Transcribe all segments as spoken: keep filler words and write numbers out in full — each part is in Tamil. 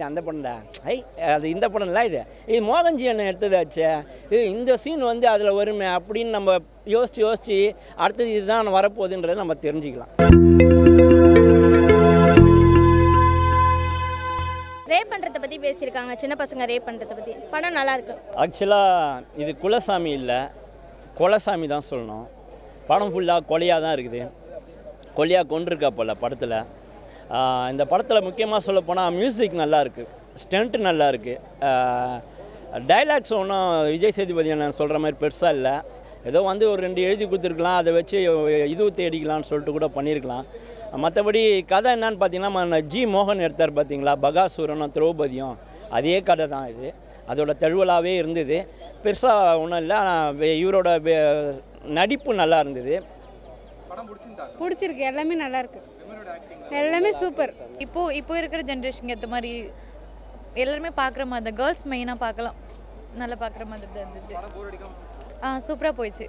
இது அந்த படம் தான். ஐ அது இந்த படம்லாம் இது இது மோகன்ஜி அண்ணன் எடுத்ததாச்சு. இந்த சீன் வந்து அதில் வருமே அப்படின்னு நம்ம யோசிச்சு யோசிச்சு அடுத்தது இதுதான் வரப்போகுதுன்றதை நம்ம தெரிஞ்சுக்கலாம். ரேப் பண்ணுறத பற்றி பேசியிருக்காங்க, சின்ன பசங்க ரேப் பண்ணுறத பற்றி. படம் நல்லா இருக்கு. ஆக்சுவலாக இது குலசாமி இல்லை, கொலசாமி தான் சொல்லணும். படம் ஃபுல்லாக கொலையாக தான் இருக்குது, கொலையாக கொண்டிருக்கா போல் படத்தில். இந்த படத்தில் முக்கியமாக சொல்லப்போனால் மியூசிக் நல்லாயிருக்கு, ஸ்டண்ட்டு நல்லாயிருக்கு, டைலாக்ஸ் ஒன்றும் விஜய் சேதுபதியன் சொல்கிற மாதிரி பெருசாக இல்லை. ஏதோ வந்து ஒரு ரெண்டு எழுதி கொடுத்துருக்கலாம், அதை வச்சு இதுவும் தேடிக்கலான்னு சொல்லிட்டு கூட பண்ணியிருக்கலாம். மற்றபடி கதை என்னன்னு பார்த்தீங்கன்னா, ஜி மோகன் எடுத்தார் பார்த்தீங்களா பகாசுரனும் திரௌபதியும், அதே கதை தான் இது. அதோட தழுவலாகவே இருந்தது, பெருசாக ஒன்றும் இல்லை. ஆனால் இவரோட நடிப்பு நல்லா இருந்தது, பிடிச்சிருக்கு, எல்லாமே நல்லா இருக்கு, எல்லாமே சூப்பர். இப்போ இப்போ இருக்கிற ஜென்ரேஷனுக்கு ஏற்ற மாதிரி எல்லாருமே பார்க்குற மாதிரி தான், கேர்ள்ஸ் மெயினாக பார்க்கலாம், நல்லா பார்க்குற மாதிரி தான் இருந்துச்சு. ஆ சூப்பராக போயிடுச்சு.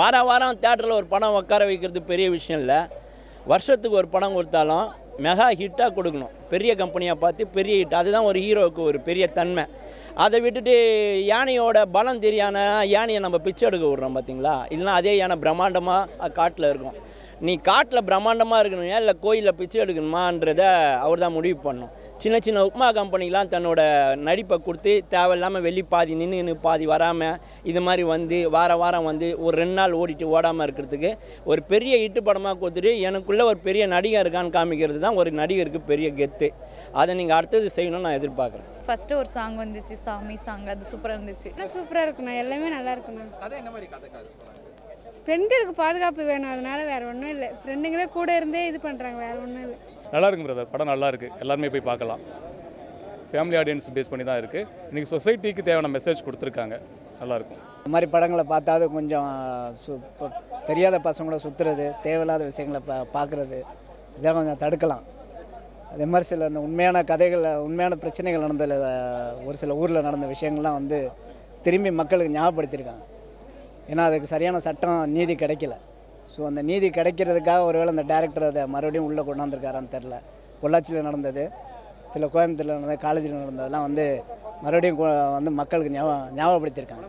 வார வாரம் தியேட்டரில் ஒரு படம் உட்கார வைக்கிறது பெரிய விஷயம் இல்லை. வருஷத்துக்கு ஒரு படம் கொடுத்தாலும் மெகா ஹிட்டாக கொடுக்கணும், பெரிய கம்பெனியாக பார்த்து பெரிய ஹிட், அதுதான் ஒரு ஹீரோவுக்கு ஒரு பெரிய தன்மை. அதை விட்டுட்டு யானையோட பலம் தெரியானா யானையை நம்ம பிச்சை எடுக்க விடுறோம் பார்த்தீங்களா. இல்லைனா அதே யானை பிரம்மாண்டமாக காட்டில் இருக்கும். நீ காட்டில் பிரம்மாண்டமாக இருக்கணும்யா இல்லை கோயிலில் பிச்சை எடுக்கணுமான்றதை அவர் தான் முடிவு பண்ணணும். சின்ன சின்ன உப்மா கம்பெனிலாம் தன்னோட நடிப்பை கொடுத்து தேவையில்லாமல் வெளி பாதி நின்று பாதி வராமல் இது மாதிரி வந்து வார வாரம் வந்து ஒரு ரெண்டு நாள் ஓடிட்டு ஓடாமல் இருக்கிறதுக்கு ஒரு பெரிய இட்டு படமாக கொடுத்துட்டு எனக்குள்ளே ஒரு பெரிய நடிகர் இருக்கான்னு காமிக்கிறது தான் ஒரு நடிகருக்கு பெரிய கெத்து. அதை நீங்கள் அடுத்தது செய்யணும்னு நான் எதிர்பார்க்குறேன். ஃபர்ஸ்ட் ஒரு சாங் வந்துச்சு, சாமி சாங், அது சூப்பராக இருந்துச்சு. சூப்பராக இருக்குண்ணா, எல்லாமே நல்லா இருக்குண்ணா. பெண்களுக்கு பாதுகாப்பு வேணும், அதனால வேற ஒன்றும் இல்லை, ஃப்ரெண்டுங்களே கூட இருந்தே இது பண்ணுறாங்க, வேற ஒன்றும் இல்லை. நல்லா இருக்கும் பிரதர், படம் நல்லா இருக்குது, எல்லாருமே போய் பார்க்கலாம். ஃபேமிலி ஆடியன்ஸ் பேஸ் பண்ணி தான் இருக்குது. இன்றைக்கி சொசைட்டிக்கு தேவையான மெசேஜ் கொடுத்துருக்காங்க, நல்லாயிருக்கும். இந்த மாதிரி படங்களை பார்த்தாது கொஞ்சம் சு தெரியாத பசங்களோட சுற்றுறது, தேவையில்லாத விஷயங்களை பா பார்க்குறது இதெல்லாம் கொஞ்சம் தடுக்கலாம். அதே மாதிரி சில இந்த உண்மையான கதைகளில் உண்மையான பிரச்சனைகள் நடந்த ஒரு சில ஊரில் நடந்த விஷயங்கள்லாம் வந்து திரும்பி மக்களுக்கு ஞாபகப்படுத்தியிருக்காங்க. ஏன்னா அதுக்கு சரியான சட்டம் நீதி கிடைக்கல. ஸோ அந்த நீதி கிடைக்கிறதுக்காக ஒருவேளை அந்த டைரக்டர் அதை மறுபடியும் உள்ளே கொண்டாந்துருக்காரான்னு தெரில. பொள்ளாச்சியில் நடந்தது, சில கோயம்புத்தூரில் நடந்தது, காலேஜில் நடந்ததெல்லாம் வந்து மறுபடியும் வந்து மக்களுக்கு ஞாபகம் ஞாபகப்படுத்தியிருக்காங்க.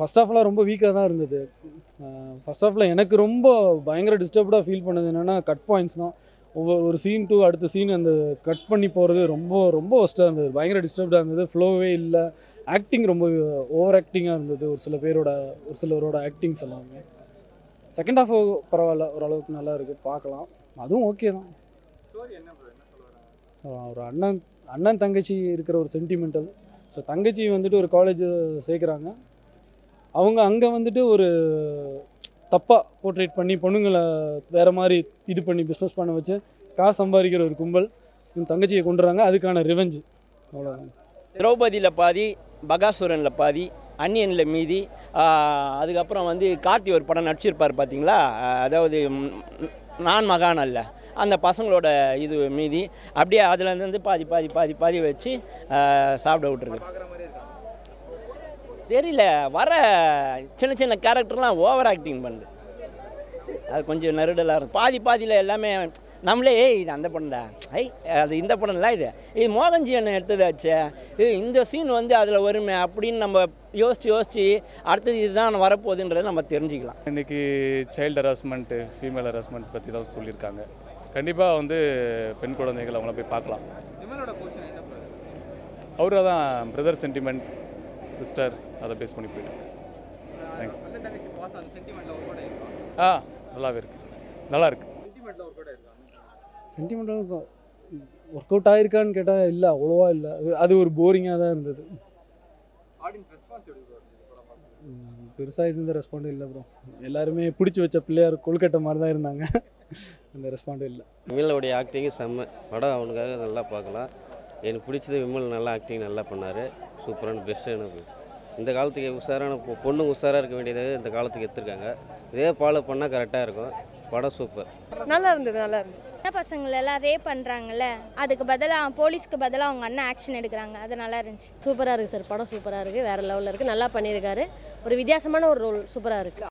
ஃபஸ்ட் ஆஃப்லாம் ரொம்ப வீக்காக தான் இருந்தது. ஃபஸ்ட் ஆஃப்ல எனக்கு ரொம்ப பயங்கர டிஸ்டர்ப்டாக ஃபீல் பண்ணது என்னென்னா கட் பாயிண்ட்ஸ் தான். ஒவ்வொரு ஒரு சீன் டூ அடுத்த சீன் அந்த கட் பண்ணி போகிறது ரொம்ப ரொம்ப ஒஸ்ட்டாக இருந்தது, பயங்கர டிஸ்டர்ப்டாக இருந்தது, ஃப்ளோவே இல்லை. ஆக்டிங் ரொம்ப ஓவர் ஆக்டிங்காக இருந்தது ஒரு சில பேரோட, ஒரு சிலரோட ஆக்டிங்ஸ் எல்லாமே. செகண்ட் ஹாஃப் பரவாயில்ல, ஓரளவுக்கு நல்லா இருக்குது, பார்க்கலாம், அதுவும் ஓகே தான். ஒரு அண்ணன் அண்ணன் தங்கச்சி இருக்கிற ஒரு சென்டிமெண்டல். ஸோ தங்கச்சி வந்துட்டு ஒரு காலேஜ் சேர்க்குறாங்க, அவங்க அங்கே வந்துட்டு ஒரு தப்பாக போர்ட்ரேட் பண்ணி பொண்ணுங்களை வேறு மாதிரி இது பண்ணி பிஸ்னஸ் பண்ண வச்சு காசு சம்பாதிக்கிற ஒரு கும்பல் இவங்க தங்கச்சியை கொண்டுறாங்க, அதுக்கான ரிவெஞ்சு. அவ்வளோதாங்க. திரௌபதியில் பாதி, பகாசுரனில் பாதி, அன்னியனில் மீதி. அதுக்கப்புறம் வந்து கார்த்தி ஒரு படம் நடிச்சிருப்பார் பார்த்தீங்களா, அதாவது நான் மகான் அல்ல, அந்த பசங்களோட இது மீதி. அப்படியே அதுலேருந்து பாதி பாதி பாதி பாதி வச்சு சாப்பிட விட்டுருக்கு. தெரியல, வர சின்ன சின்ன கேரக்டர்லாம் ஓவர் ஆக்டிங் பண்ணுது, அது கொஞ்சம் நெருடலாக இருக்கும். பாதி பாதியில் எல்லாமே நம்மளே ஏய் இது அந்த படம் தான், ஐ அது இந்த படம்ல இது இது மோகன்ஜி அண்ணன் எடுத்ததாச்சு. இது இந்த சீன் வந்து அதில் வருமே அப்படின்னு நம்ம யோசிச்சு யோசிச்சு அடுத்தது இதுதான் வரப்போகுதுன்றதை நம்ம தெரிஞ்சுக்கலாம். இன்றைக்கி சைல்டு ஹராஸ்மெண்ட்டு, ஃபீமேல் ஹராஸ்மெண்ட் பற்றி தான் சொல்லியிருக்காங்க. கண்டிப்பாக வந்து பெண் குழந்தைகள் அவங்கள போய் பார்க்கலாம். அவராக தான் பிரதர் சென்டிமெண்ட், சிஸ்டர், அதை பேஸ் பண்ணி போயிட்டு. தேங்க்ஸ். ஆ நல்லாவே இருக்குது, நல்லா இருக்குது. சென்டிமெண்ட்டாக ஒர்க் அவுட் ஆகிருக்கான்னு கேட்டால் இல்லை, அவ்வளோவா இல்லை, அது ஒரு போரிங்காக தான் இருந்தது. பெருசாக இருந்த ரெஸ்பாண்டும் இல்லை ப்ரோ, எல்லாருமே பிடிச்சி வச்ச பிள்ளையார் கொழுக்கட்டை மாதிரி தான் இருந்தாங்க, அந்த ரெஸ்பாண்டும் இல்லை. விமலோடைய ஆக்டிங் செம்ம, படம் அவனுக்காக நல்லா பார்க்கலாம். எனக்கு பிடிச்சது விமல் நல்லா ஆக்டிங் நல்லா பண்ணார், சூப்பரான பெஸ்ட்டு. எனக்கு இந்த காலத்துக்கு உஷாரான பொண்ணு உஷாராக இருக்க வேண்டியது இந்த காலத்துக்கு எடுத்துருக்காங்க, இதே ஃபாலோ பண்ணால் கரெக்டாக இருக்கும். படம் சூப்பர், நல்லா இருந்தது, நல்லா இருந்தது. சின்ன பசங்களெல்லாம் ரேப் பண்ணுறாங்கல்ல, அதுக்கு பதிலாக போலீஸ்க்கு பதிலாக அவங்க அண்ணன் ஆக்ஷன் எடுக்கிறாங்க, அது நல்லா இருந்துச்சு. சூப்பராக இருக்குது சார், படம் சூப்பராக இருக்குது, வேறு லெவலில் இருக்குது, நல்லா பண்ணியிருக்காரு. ஒரு வித்தியாசமான ஒரு ரோல், சூப்பராக இருக்குது.